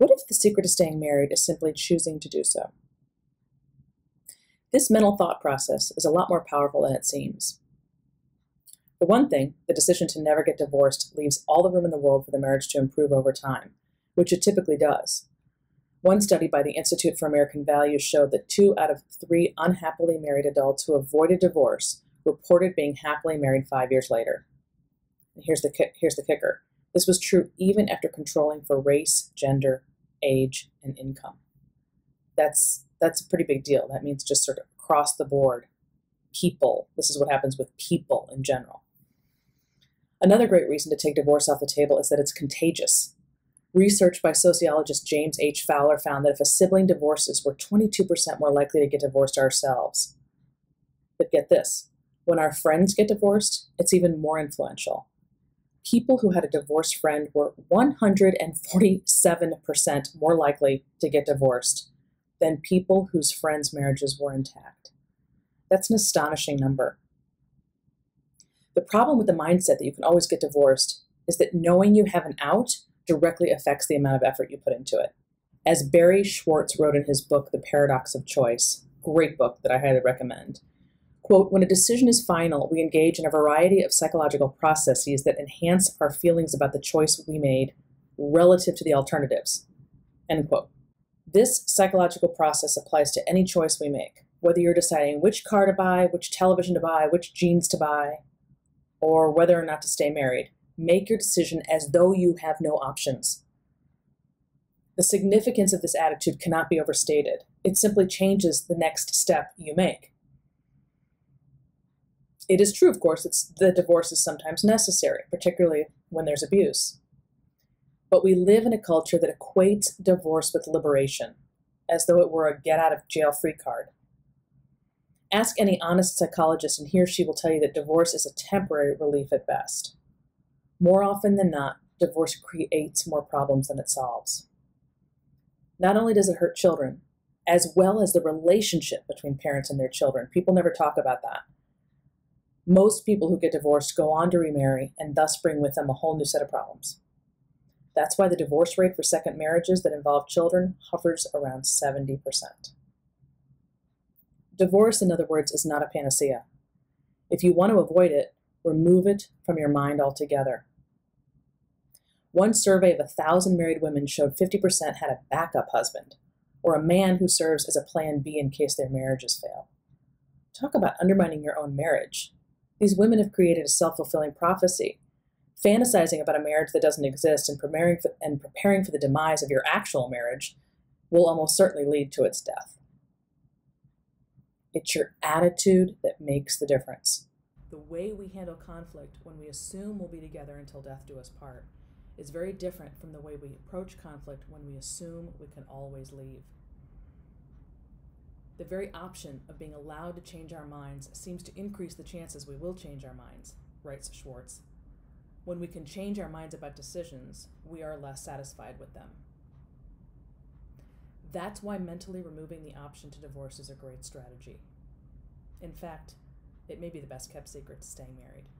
What if the secret to staying married is simply choosing to do so? This mental thought process is a lot more powerful than it seems. For one thing, the decision to never get divorced leaves all the room in the world for the marriage to improve over time, which it typically does. One study by the Institute for American Values showed that 2 out of 3 unhappily married adults who avoided divorce reported being happily married 5 years later. And here's the kicker. This was true even after controlling for race, gender, age, and income. That's a pretty big deal. That means just sort of across the board, people. This is what happens with people in general. Another great reason to take divorce off the table is that it's contagious. Research by sociologist James H. Fowler found that if a sibling divorces, we're 22% more likely to get divorced ourselves. But get this, when our friends get divorced, it's even more influential. People who had a divorced friend were 147% more likely to get divorced than people whose friends' marriages were intact. That's an astonishing number. The problem with the mindset that you can always get divorced is that knowing you have an out directly affects the amount of effort you put into it. As Barry Schwartz wrote in his book, The Paradox of Choice, great book that I highly recommend, quote, "When a decision is final, we engage in a variety of psychological processes that enhance our feelings about the choice we made relative to the alternatives," end quote. This psychological process applies to any choice we make, whether you're deciding which car to buy, which television to buy, which jeans to buy, or whether or not to stay married. Make your decision as though you have no options. The significance of this attitude cannot be overstated. It simply changes the next step you make. It is true, of course, that divorce is sometimes necessary, particularly when there's abuse. But we live in a culture that equates divorce with liberation, as though it were a get-out-of-jail-free card. Ask any honest psychologist, and he or she will tell you that divorce is a temporary relief at best. More often than not, divorce creates more problems than it solves. Not only does it hurt children, as well as the relationship between parents and their children. People never talk about that. Most people who get divorced go on to remarry and thus bring with them a whole new set of problems. That's why the divorce rate for second marriages that involve children hovers around 70%. Divorce, in other words, is not a panacea. If you want to avoid it, remove it from your mind altogether. One survey of 1,000 married women showed 50% had a backup husband, or a man who serves as a plan B in case their marriages fail. Talk about undermining your own marriage. These women have created a self-fulfilling prophecy, fantasizing about a marriage that doesn't exist and preparing for the demise of your actual marriage will almost certainly lead to its death. It's your attitude that makes the difference. The way we handle conflict when we assume we'll be together until death do us part is very different from the way we approach conflict when we assume we can always leave. The very option of being allowed to change our minds seems to increase the chances we will change our minds, writes Schwartz. When we can change our minds about decisions, we are less satisfied with them. That's why mentally removing the option to divorce is a great strategy. In fact, it may be the best kept secret to staying married.